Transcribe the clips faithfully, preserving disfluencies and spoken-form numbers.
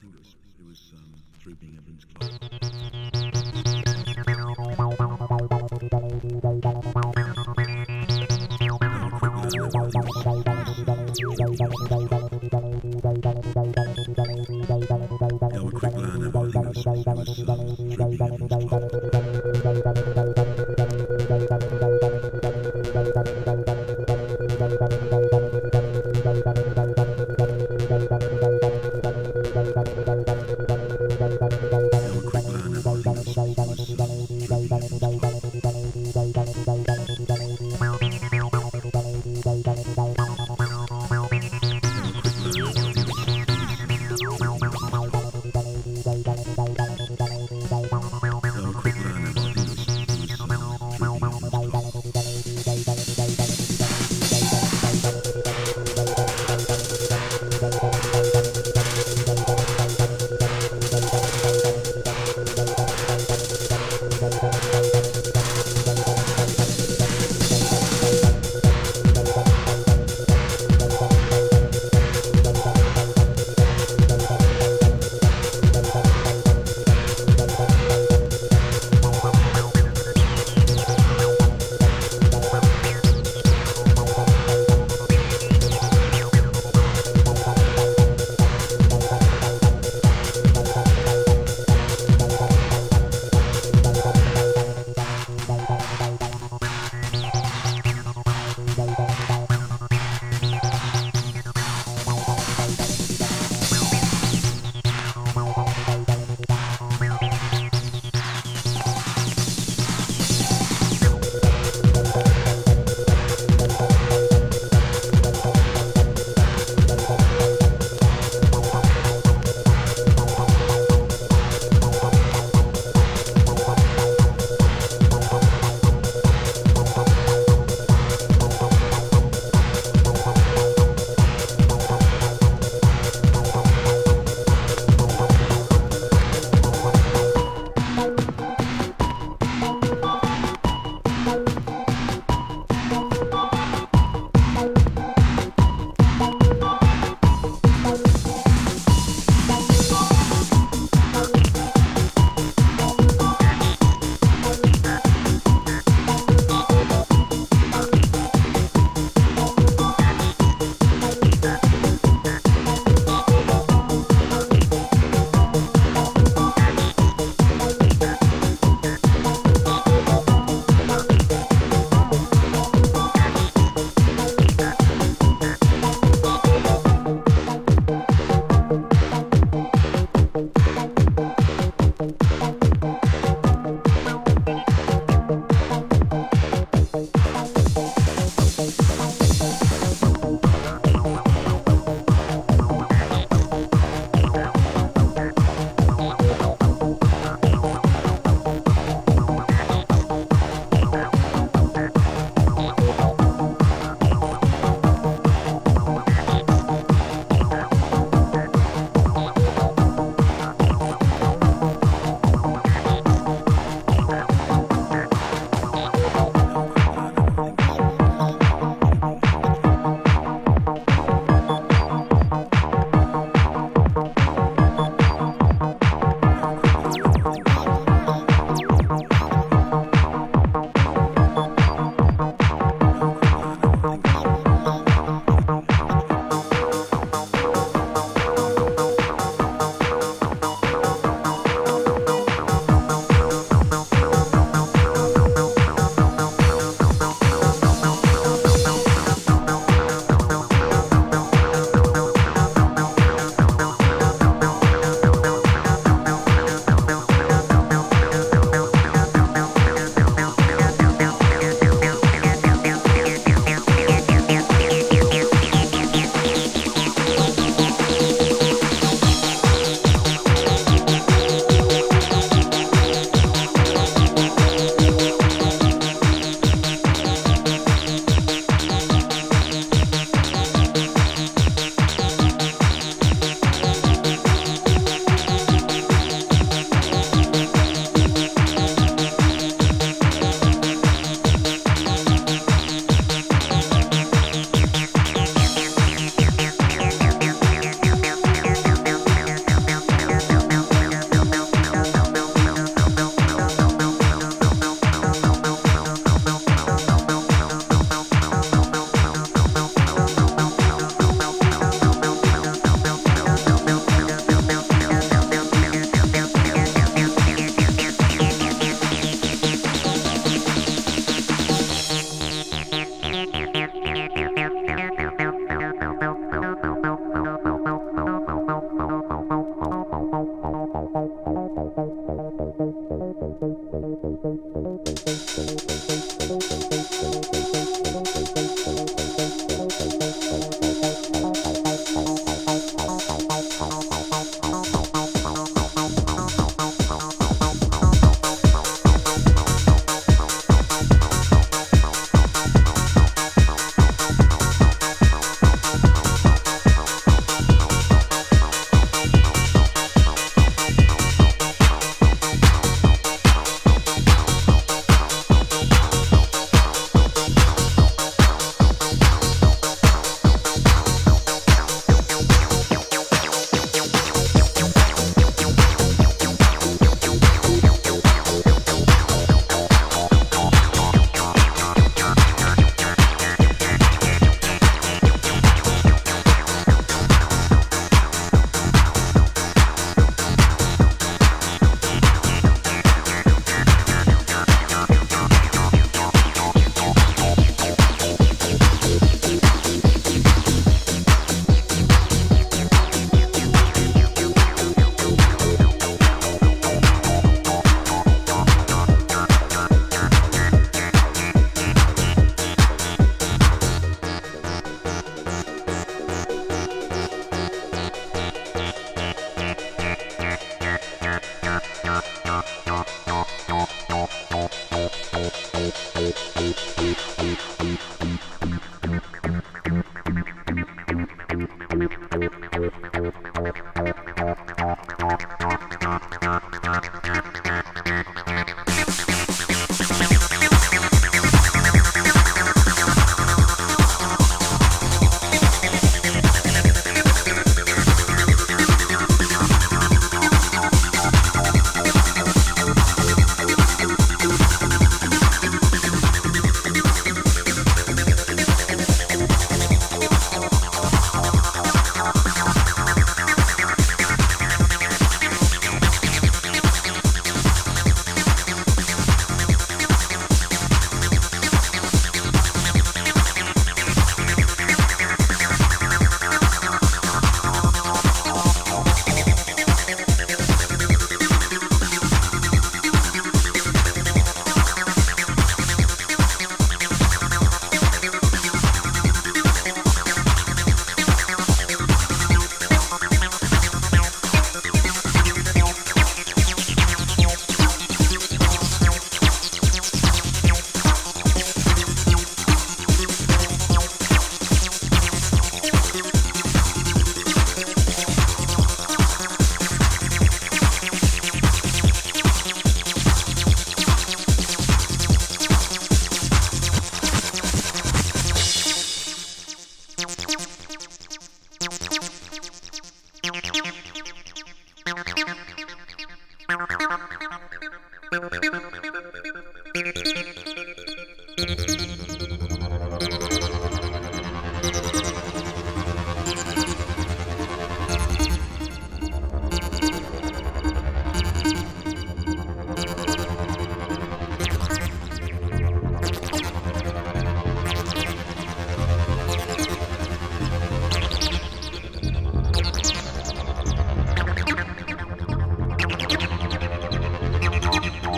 think it was, it was um, three B Evans Club. Yeah, I'm a quick learner, but I think it was, it was um, three B Evans Club.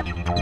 You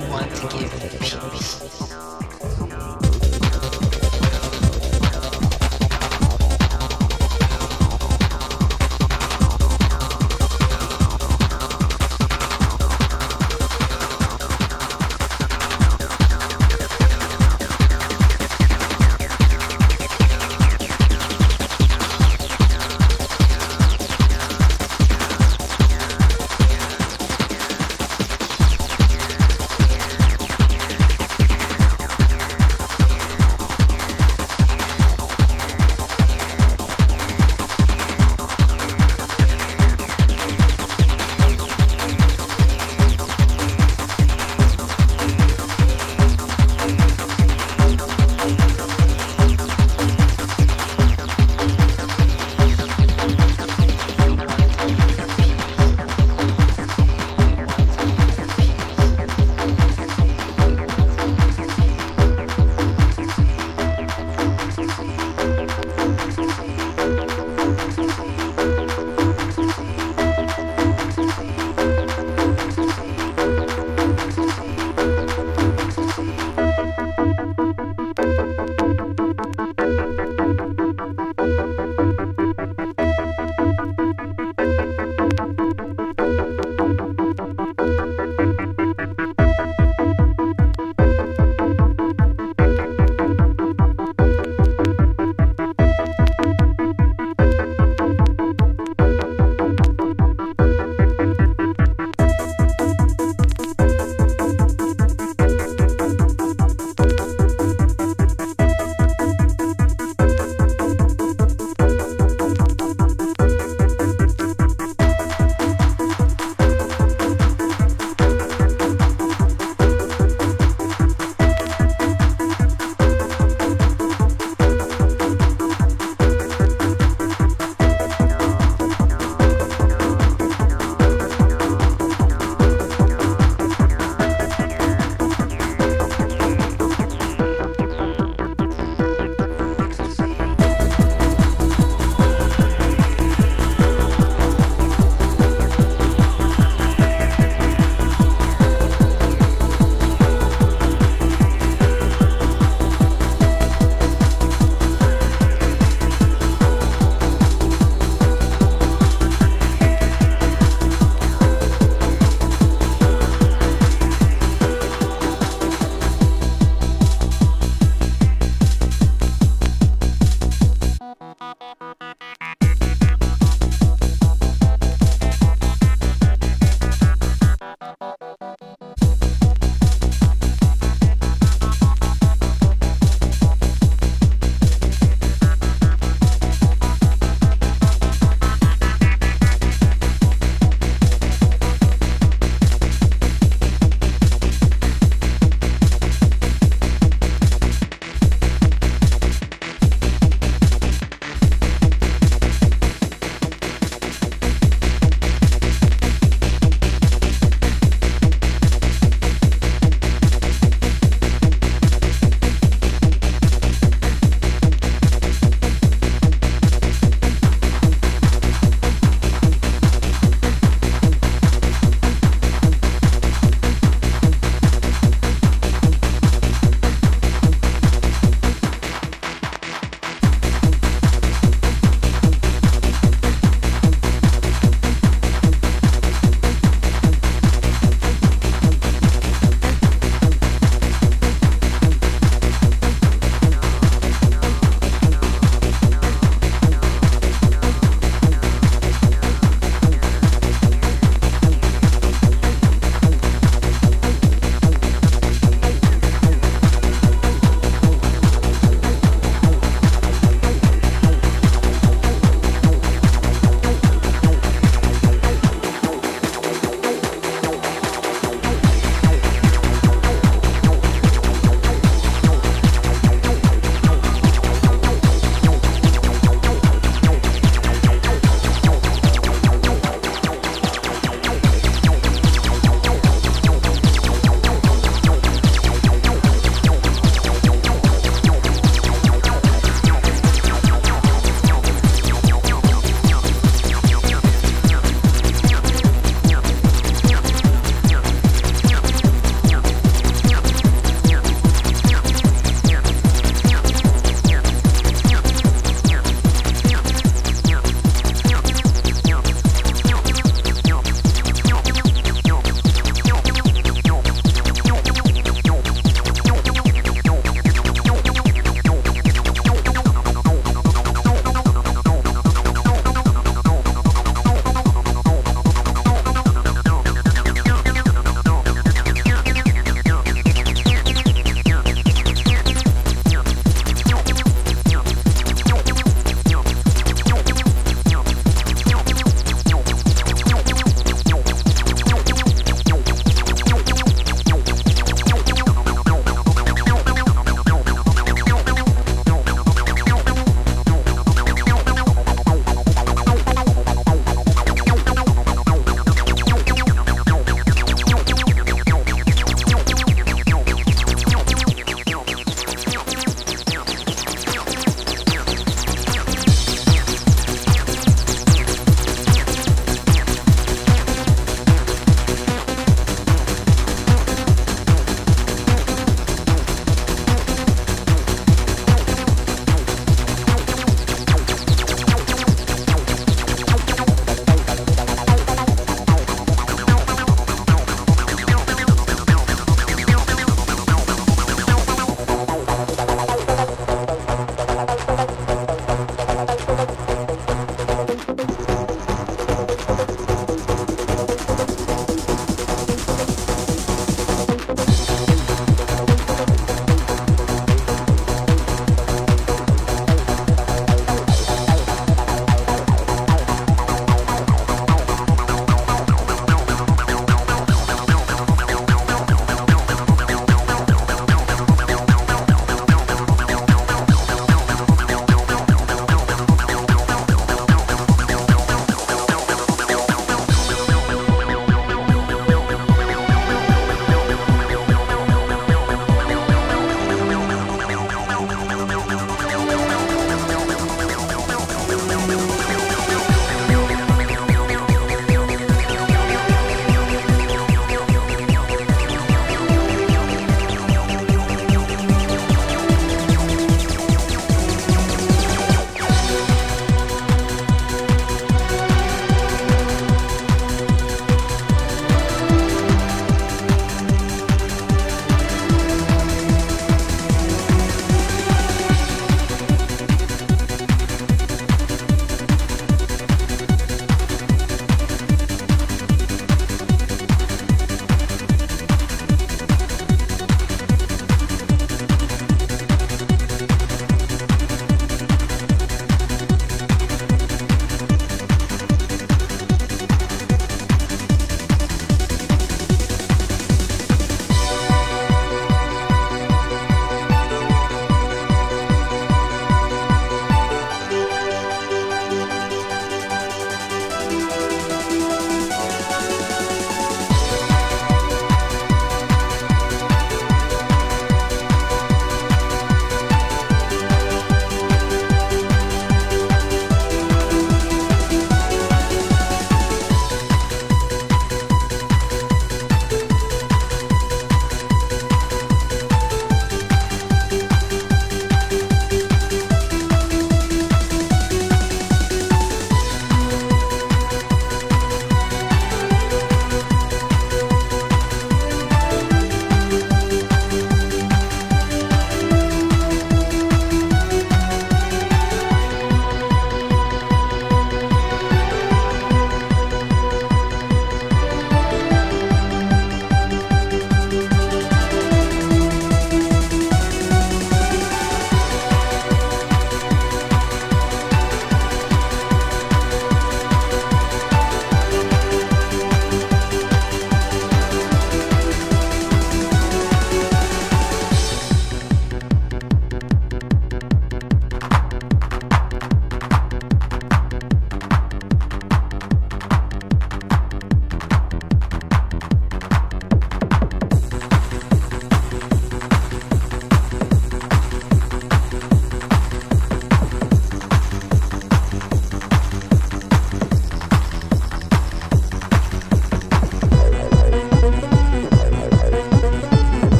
we want to give peace.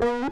Bye.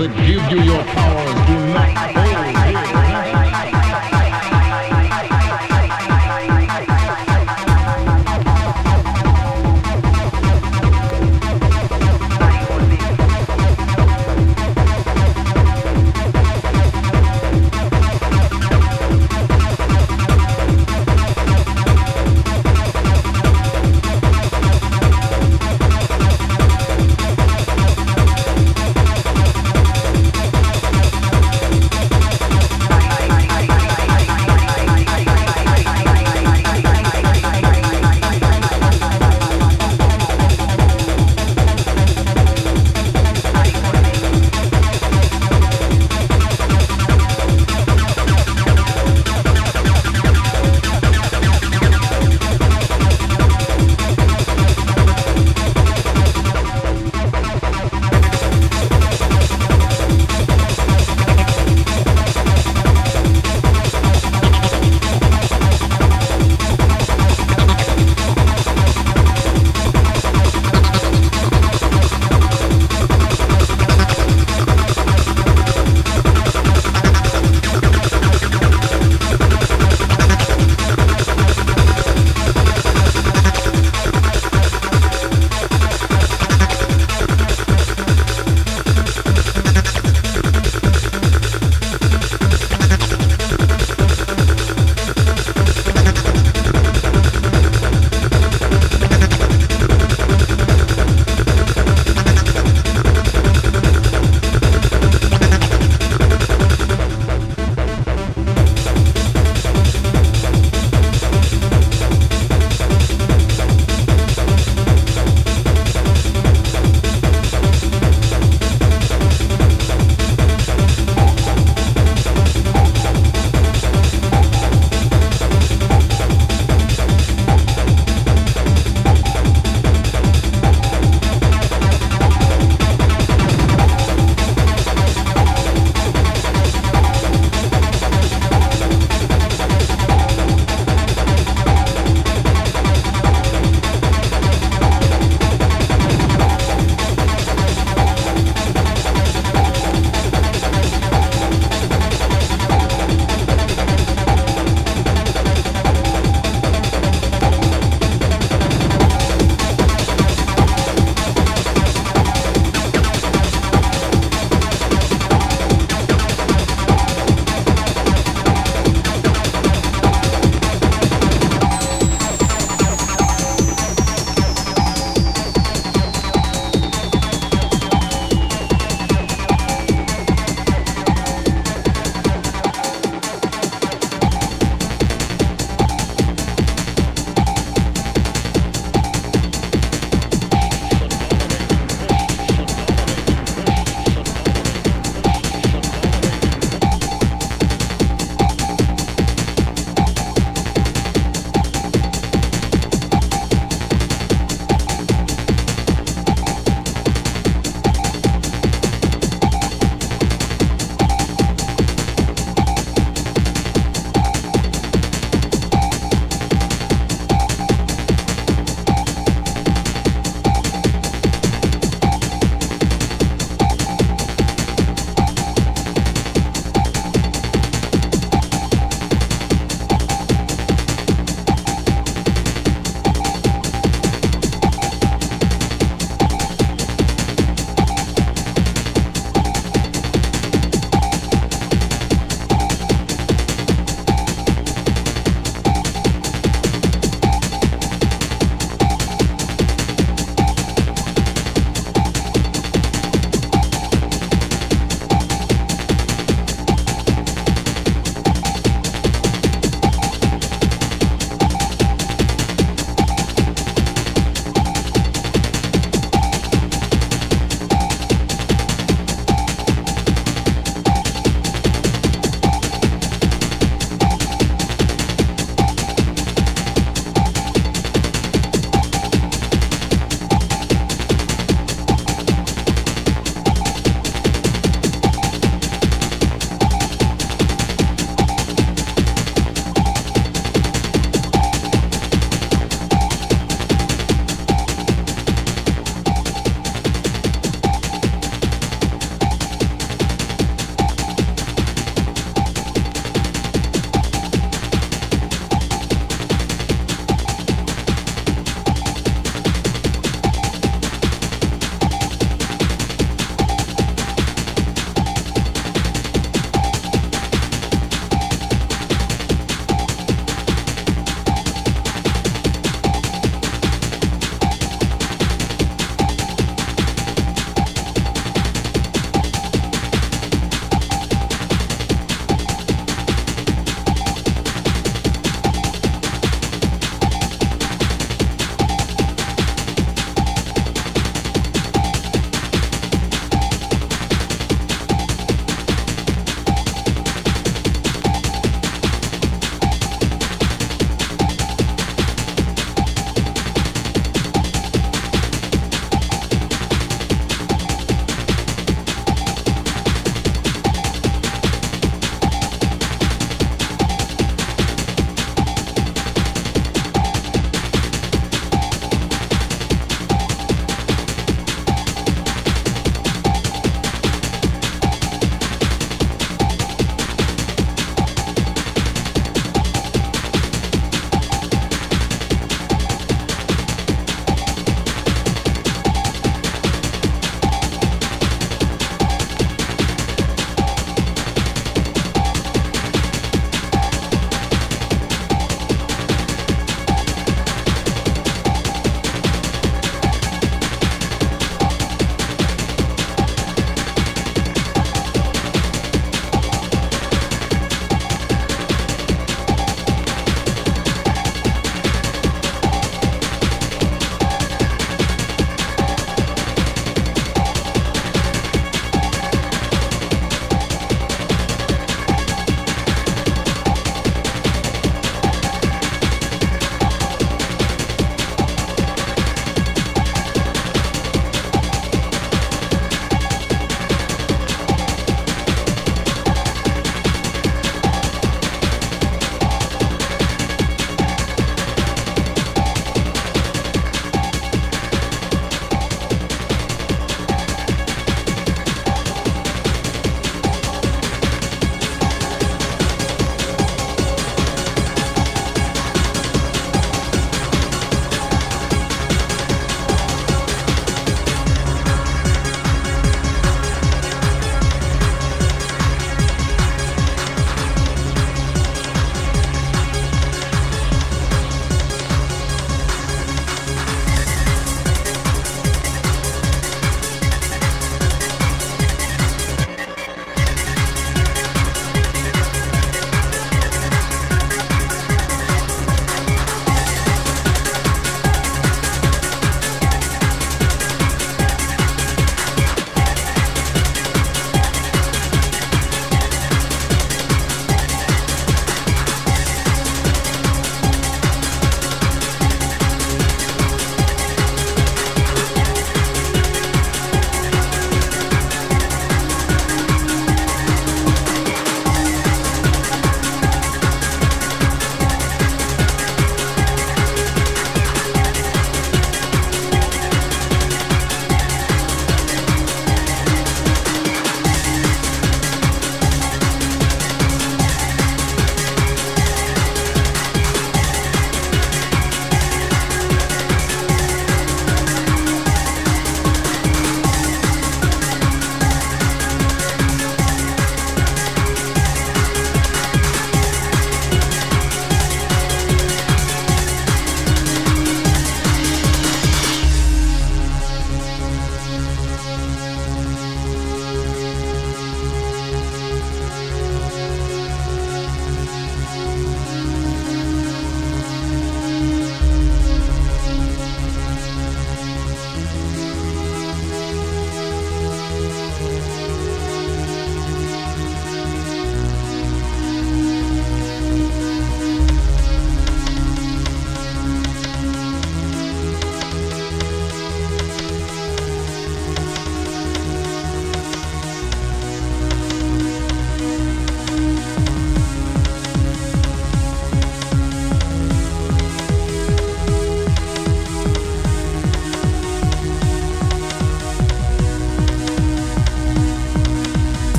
that give you your powers do not fail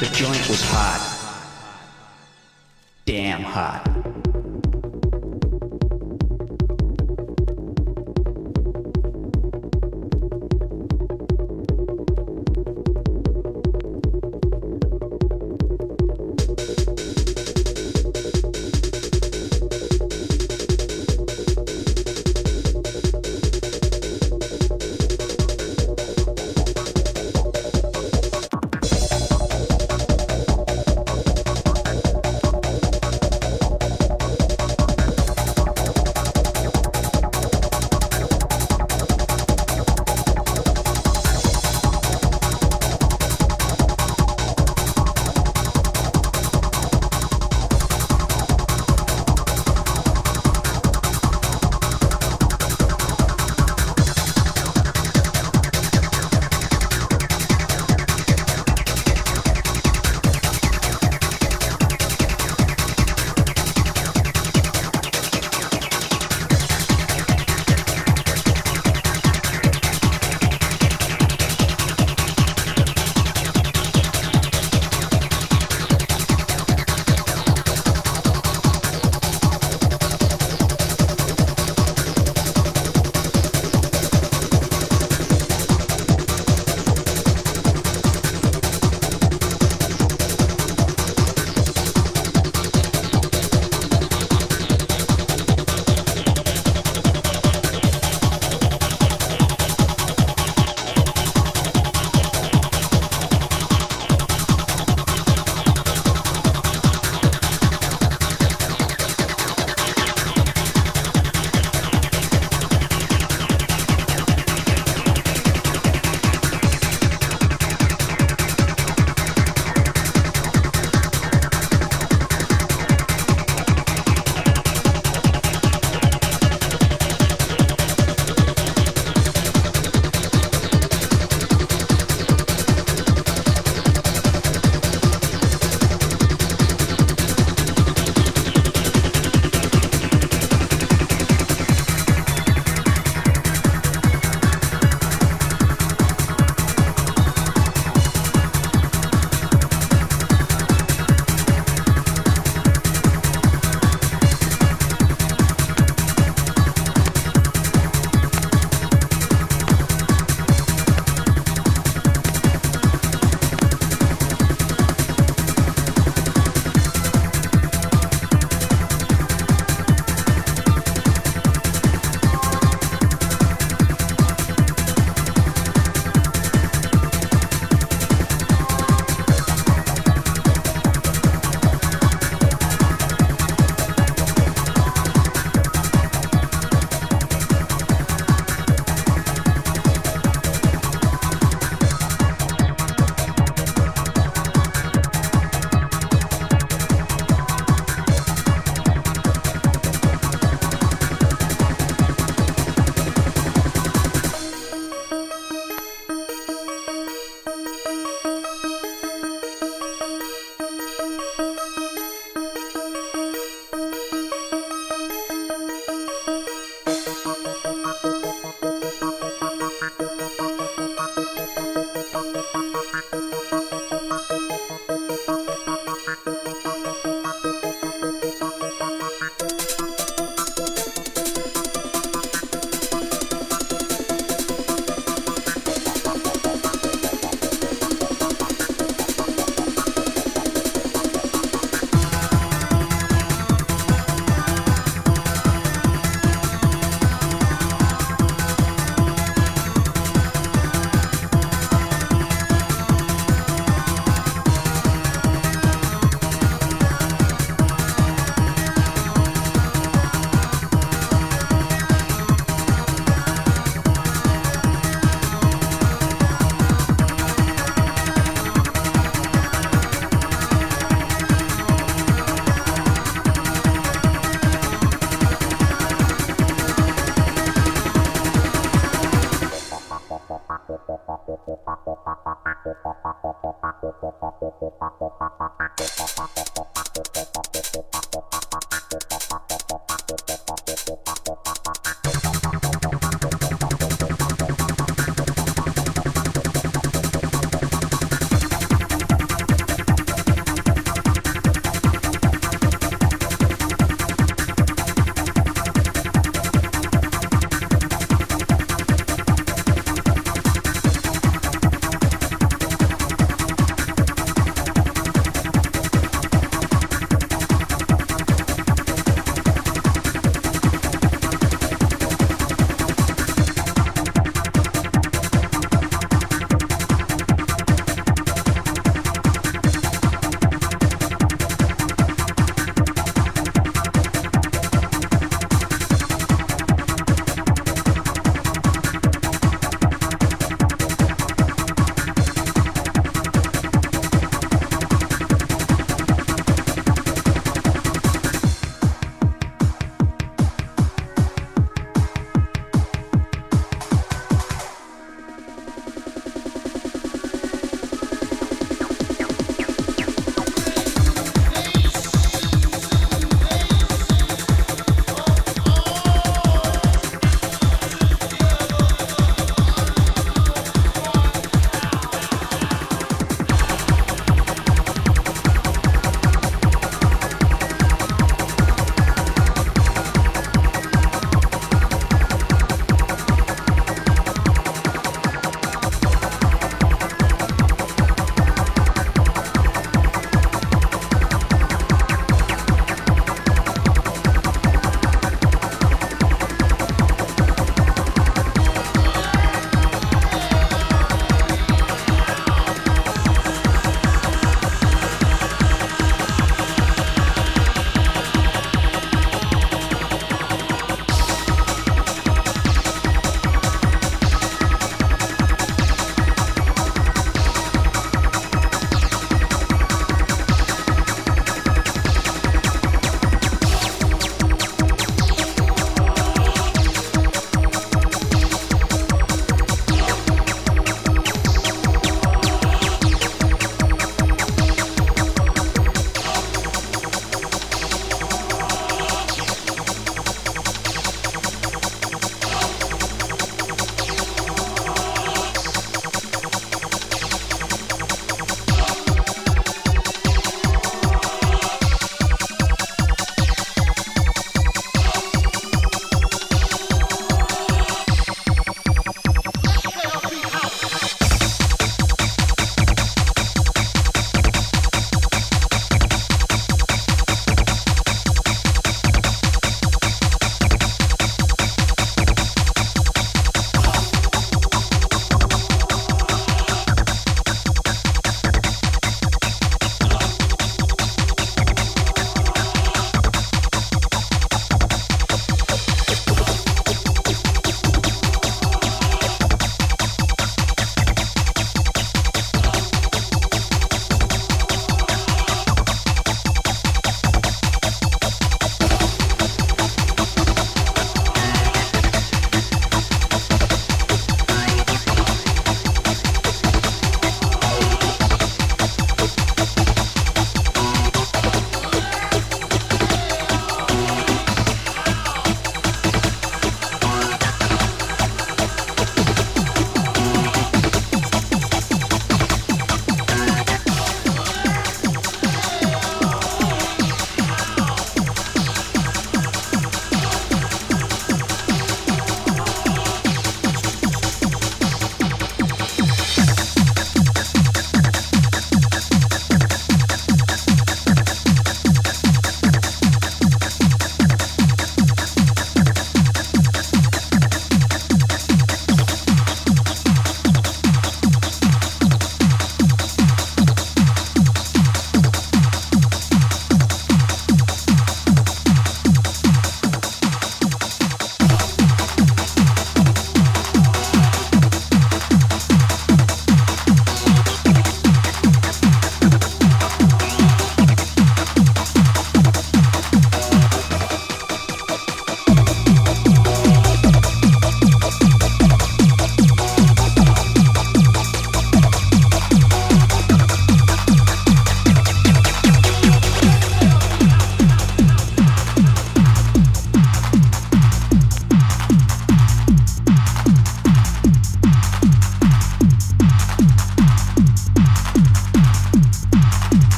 The joint was hot. Damn hot.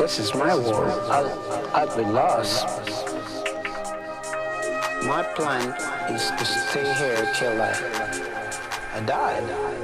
This is my world. I, I'd be lost. My plan is to stay here till I, I die.